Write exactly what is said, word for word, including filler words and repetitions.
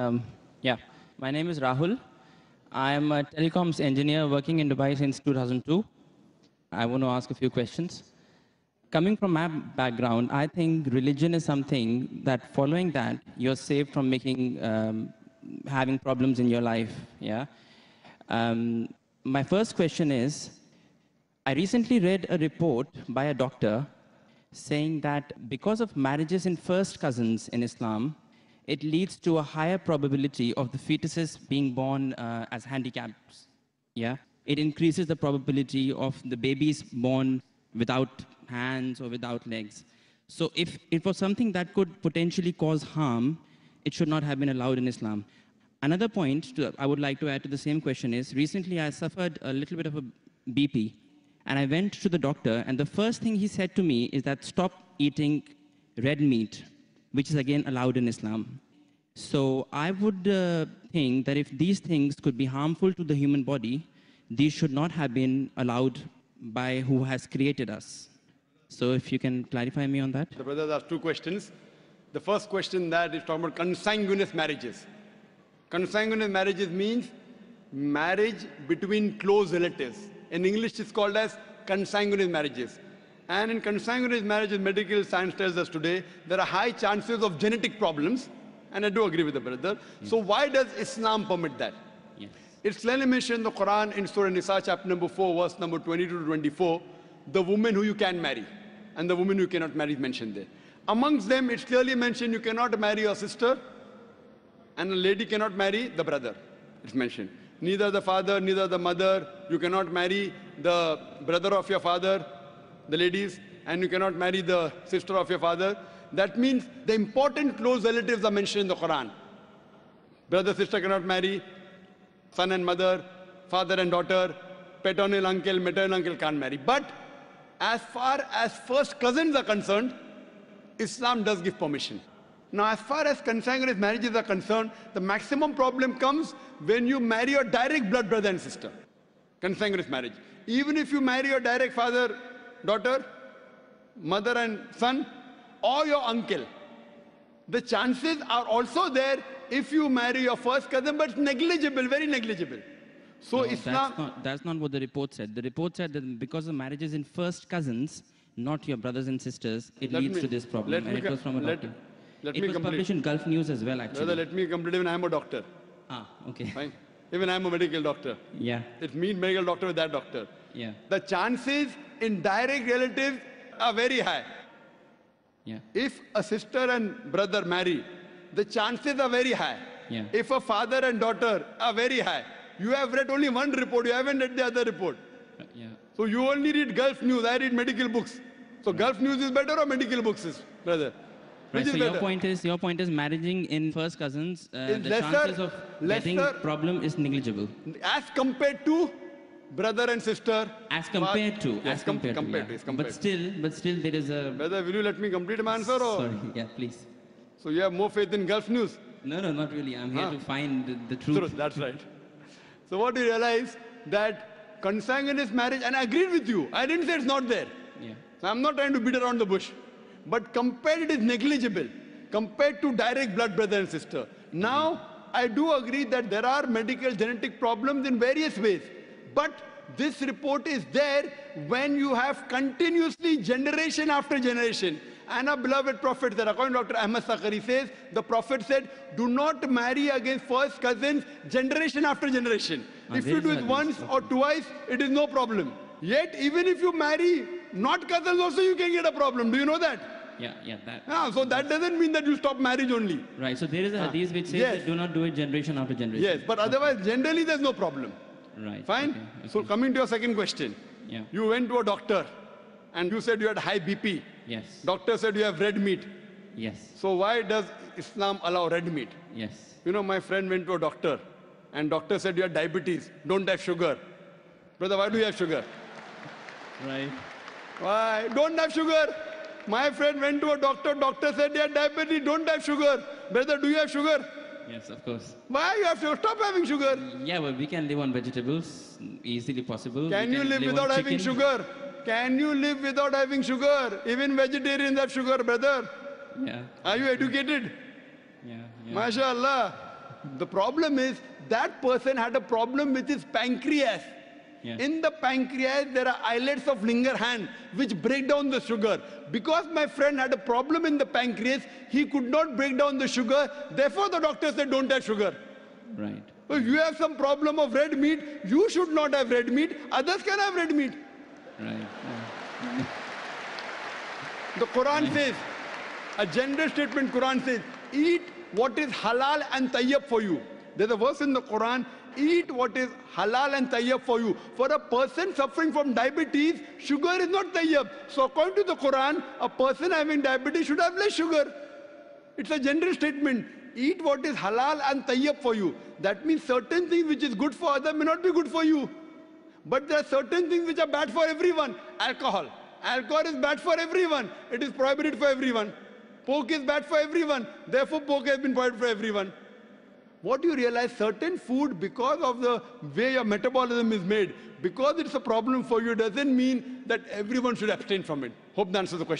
Um, yeah, my name is Rahul. I am a telecoms engineer working in Dubai since two thousand two. I want to ask a few questions. Coming from my background, I think religion is something that following that, you're saved from making, um, having problems in your life, yeah? Um, my first question is, I recently read a report by a doctor saying that because of marriages in first cousins in Islam, it leads to a higher probability of the fetuses being born uh, as handicapped, yeah? It increases the probability of the babies born without hands or without legs. So if it was something that could potentially cause harm, it should not have been allowed in Islam. Another point to, I would like to add to the same question is, recently I suffered a little bit of a B P, and I went to the doctor, and the first thing he said to me is that stop eating red meat, which is again allowed in Islam. So I would uh, think that if these things could be harmful to the human body, these should not have been allowed by who has created us. So if you can clarify me on that. The brothers asked two questions. The first question that is talking about consanguineous marriages. Consanguineous marriages means marriage between close relatives. In English, it's called as consanguineous marriages. And in consanguineous marriages, medical science tells us today, there are high chances of genetic problems. And I do agree with the brother. Mm. So why does Islam permit that? Yes. It's clearly mentioned in the Quran in Surah Nisa, chapter number four, verse number twenty-two to twenty-four, the woman who you can marry and the woman who you cannot marry is mentioned there. Amongst them, it's clearly mentioned you cannot marry your sister and a lady cannot marry the brother. It's mentioned. Neither the father, neither the mother. You cannot marry the brother of your father, the ladies, and you cannot marry the sister of your father. That means the important close relatives are mentioned in the Quran. Brother, sister cannot marry. Son and mother, father and daughter, paternal uncle, maternal uncle can't marry. But as far as first cousins are concerned, Islam does give permission. Now, as far as consanguineous marriages are concerned, the maximum problem comes when you marry your direct blood brother and sister. Consanguineous marriage. Even if you marry your direct father, daughter, mother and son, or your uncle, the chances are also there if you marry your first cousin, but negligible, very negligible. So no, Islam... That's not, that's not what the report said. The report said that because of marriages in first cousins, not your brothers and sisters, it let leads me, to this problem. And it was from a let, doctor. Let it me was complete. Published in Gulf News as well, actually. Brother, let me complete. Even I'm a doctor. Ah, okay. Fine. Even I'm a medical doctor. Yeah. It's me, medical doctor, with that doctor. Yeah. The chances in direct relatives are very high. Yeah. If a sister and brother marry, the chances are very high. Yeah. If a father and daughter are very high. You have read only one report, you haven't read the other report. Yeah. So you only read Gulf News, I read medical books. So right. Gulf News is better or medical books is, brother? Right. Which so is your, point is, your point is marrying in first cousins, uh, the lesser, chances of getting lesser, problem is negligible. As compared to brother and sister. As compared but, to. As, as compared, com compared, to, yeah. to compared But still, but still there is a... Brother, will you let me complete my answer? Or? Sorry, yeah, please. So you have more faith in Gulf News? No, no, not really. I'm here huh. to find the, the truth. Truth. That's right. So what do you realize? That consanguineous marriage, and I agreed with you. I didn't say it's not there. Yeah. So I'm not trying to beat around the bush. But compared, it is negligible. Compared to direct blood brother and sister. Now, mm-hmm. I do agree that there are medical genetic problems in various ways. But this report is there when you have continuously generation after generation. And our beloved Prophet said, according to Doctor Ahmad Sakhari says, the Prophet said, do not marry against first cousins generation after generation. Ah, if you do it once problem. or twice, it is no problem. Yet, even if you marry not cousins also, you can get a problem. Do you know that? Yeah, yeah. That, ah, so that doesn't mean that you stop marriage only. Right, so there is a ah, hadith which says yes. that do not do it generation after generation. Yes, but otherwise, okay. generally there's no problem. Right. Fine? Okay, okay. So coming to your second question. Yeah. You went to a doctor and you said you had high B P. Yes. Doctor said you have red meat. Yes. So why does Islam allow red meat? Yes. You know, my friend went to a doctor and doctor said you have diabetes, don't have sugar. Brother, why do you have sugar? Right. Why? Don't have sugar. My friend went to a doctor, doctor said you have diabetes, don't have sugar. Brother, do you have sugar? Yes, of course. Why you have to stop having sugar? Yeah, but well, we can live on vegetables, easily possible. Can we you can live, live without having sugar? Can you live without having sugar? Even vegetarians have sugar, brother. Yeah. Are you educated? Yeah. yeah. MashaAllah. The problem is that person had a problem with his pancreas. Yeah. In the pancreas, there are islets of Langerhans which break down the sugar. Because my friend had a problem in the pancreas, he could not break down the sugar. Therefore, the doctor said, don't have sugar. Right. If you have some problem of red meat, you should not have red meat. Others can have red meat. Right. Yeah. The Quran right. says, a general statement Quran says, eat what is halal and tayyib for you. There's a verse in the Quran, eat what is halal and tayyib for you. For a person suffering from diabetes, sugar is not tayyib. So according to the Quran, a person having diabetes should have less sugar. It's a general statement. Eat what is halal and tayyib for you. That means certain things which is good for others may not be good for you. But there are certain things which are bad for everyone. Alcohol. Alcohol is bad for everyone. It is prohibited for everyone. Pork is bad for everyone. Therefore, pork has been prohibited for everyone. What you realize, certain food, because of the way your metabolism is made, because it's a problem for you, doesn't mean that everyone should abstain from it. Hope that answers the question.